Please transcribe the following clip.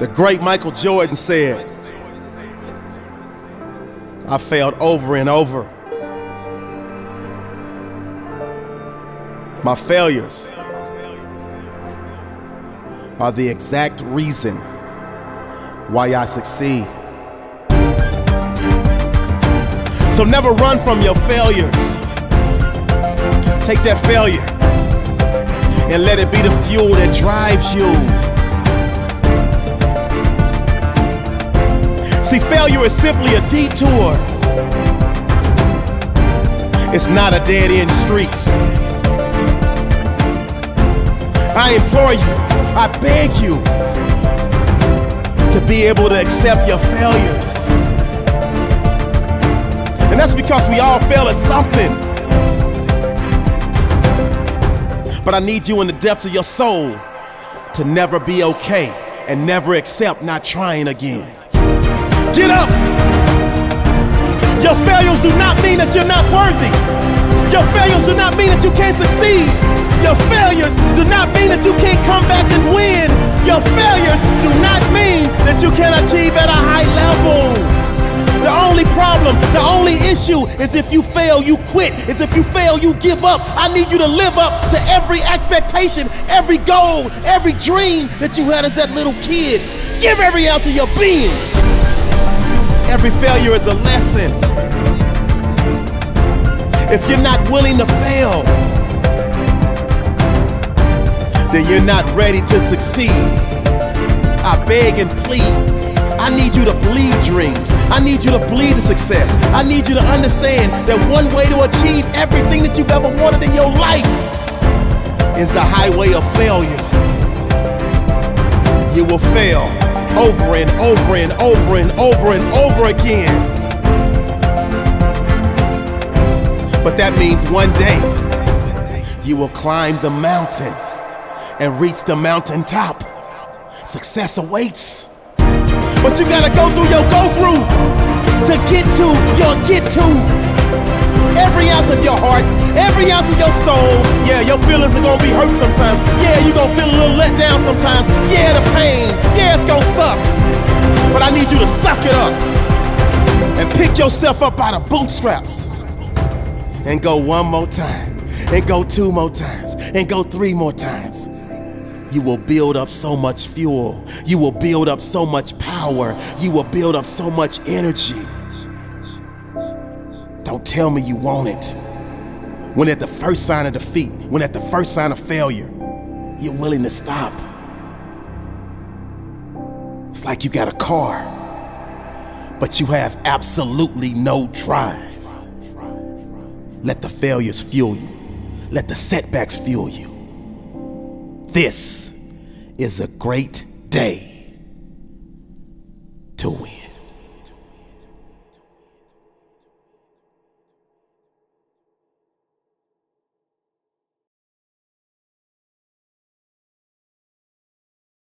The great Michael Jordan said, "I failed over and over. My failures are the exact reason why I succeed." So never run from your failures. Take that failure and let it be the fuel that drives you. See, failure is simply a detour. It's not a dead-end street. I implore you, I beg you, to be able to accept your failures. And that's because we all fail at something. But I need you in the depths of your soul to never be okay and never accept not trying again. Get up! Your failures do not mean that you're not worthy. Your failures do not mean that you can't succeed. Your failures do not mean that you can't come back and win. Your failures do not mean that you can't achieve at a high level. The only problem, the only issue is if you fail, you quit. Is if you fail, you give up. I need you to live up to every expectation, every goal, every dream that you had as that little kid. Give every ounce of your being. Every failure is a lesson. If you're not willing to fail, then you're not ready to succeed. I beg and plead. I need you to believe dreams. I need you to believe the success. I need you to understand that one way to achieve everything that you've ever wanted in your life is the highway of failure. You will fail over and over and over and over and over again. But that means one day you will climb the mountain and reach the mountaintop. Success awaits. But you gotta go through your go-through to get to your get-to. Every ounce of your heart, every ounce of your soul. Yeah, your feelings are gonna be hurt sometimes. Yeah, you're gonna feel a little let down sometimes. Yeah, the pain, yeah, it's gonna suck. But I need you to suck it up and pick yourself up by the bootstraps and go one more time, and go two more times, and go three more times. You will build up so much fuel. You will build up so much power. You will build up so much energy. Don't tell me you want it when at the first sign of defeat, when at the first sign of failure, you're willing to stop. It's like you got a car, but you have absolutely no drive. Let the failures fuel you. Let the setbacks fuel you. This is a great day to win.